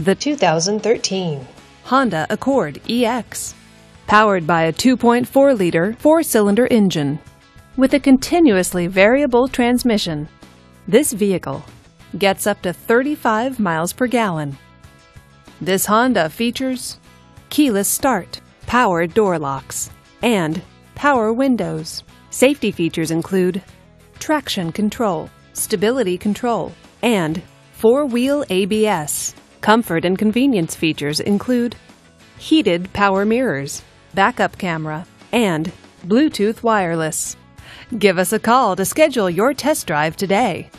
The 2013 Honda Accord EX. Powered by a 2.4-liter four-cylinder engine with a continuously variable transmission, this vehicle gets up to 35 miles per gallon. This Honda features keyless start, power door locks, and power windows. Safety features include traction control, stability control, and four-wheel ABS. Comfort and convenience features include heated power mirrors, backup camera, and Bluetooth wireless. Give us a call to schedule your test drive today.